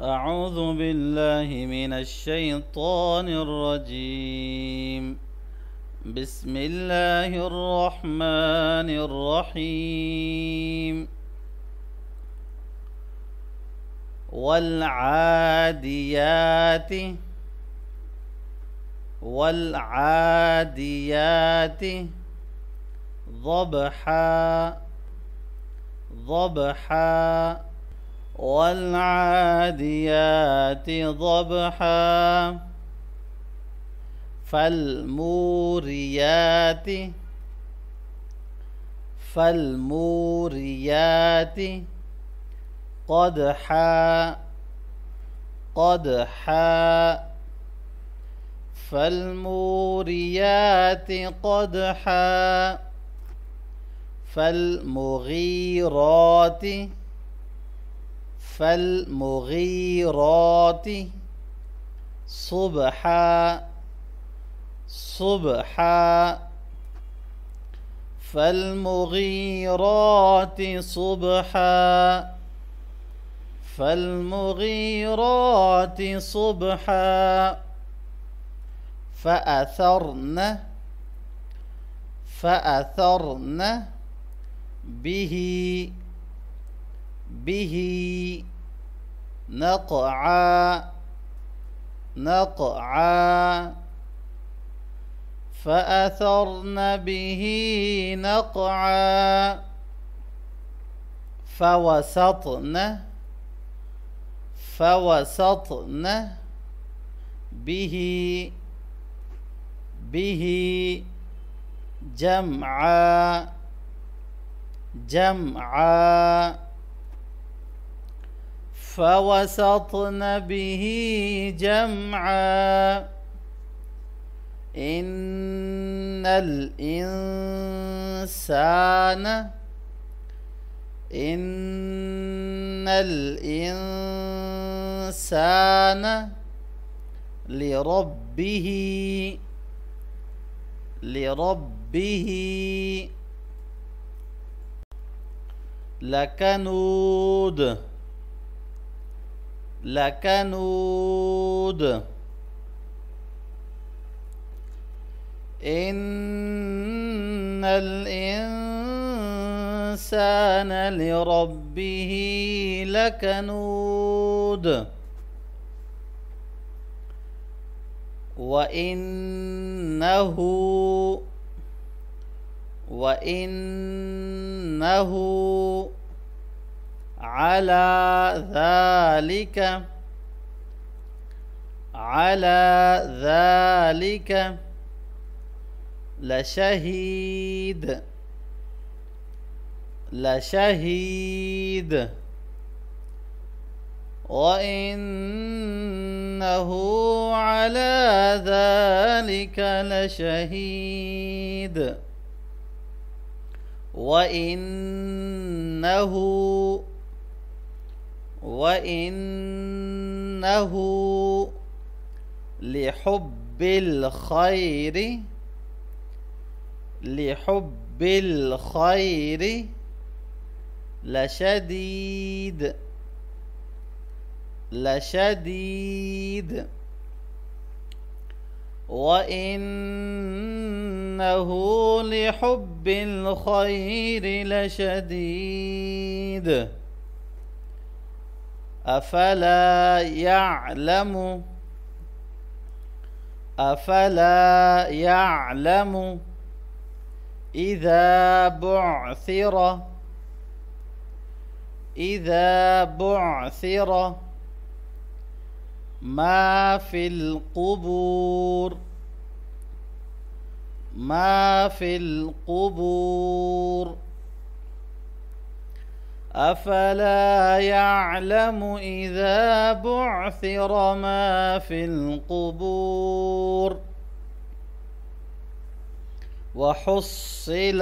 أعوذ بالله من الشيطان الرجيم. بسم الله الرحمن الرحيم. والعاديات ضبحا والعاديات ضبحا فالموريات قدحا فالموريات قدحا فالمغيرات صبحا فالمغيرات صبحا فأثرن به نقعا فأثرن به نقعا فوسطن به جمعا فوسطن به جمعا إن الإنسان لربه لكنود إن الإنسان لربه لكنود وإنه على ذلك لشهيد وإنه على ذلك لشهيد وإنه لحب الخير لشديد وإنه لحب الخير لشديد أفلا يعلم إذا بعثر ما في القبور أفلا يعلم إذا بعثر ما في القبور وحصل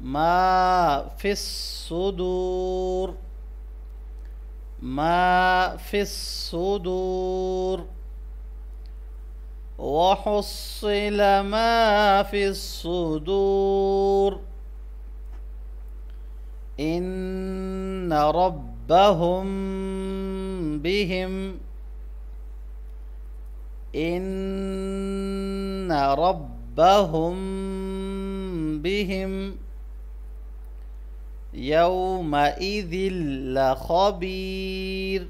ما في الصدور وحصل ما في الصدور إن إن ربهم بهم يومئذ لخبير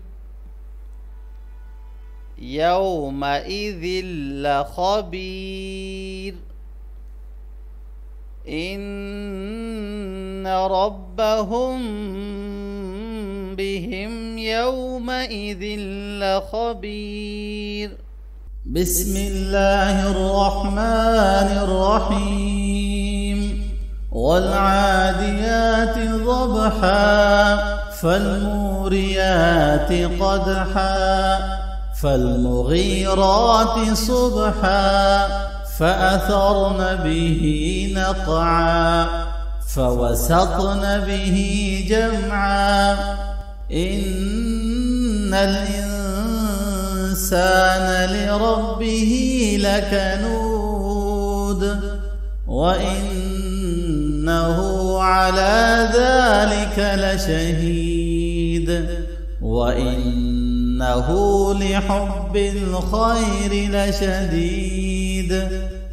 إن ربهم بهم يومئذ لخبير. بسم الله الرحمن الرحيم. والعاديات ضبحا، فالموريات قدحا، فالمغيرات صبحا، فأثرن به نقعا، فوسطن به جمعا. إن الإنسان لربه لكنود، وإنه على ذلك لشهيد، وإنه لحب الخير لشديد.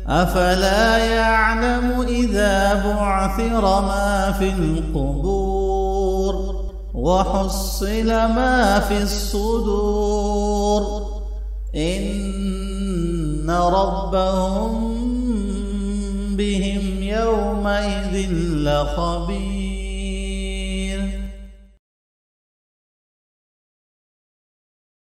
أفلا يعلم إذا بعثر ما في القبور، وحصل ما في الصدور. إن ربهم بهم يومئذ لخبير.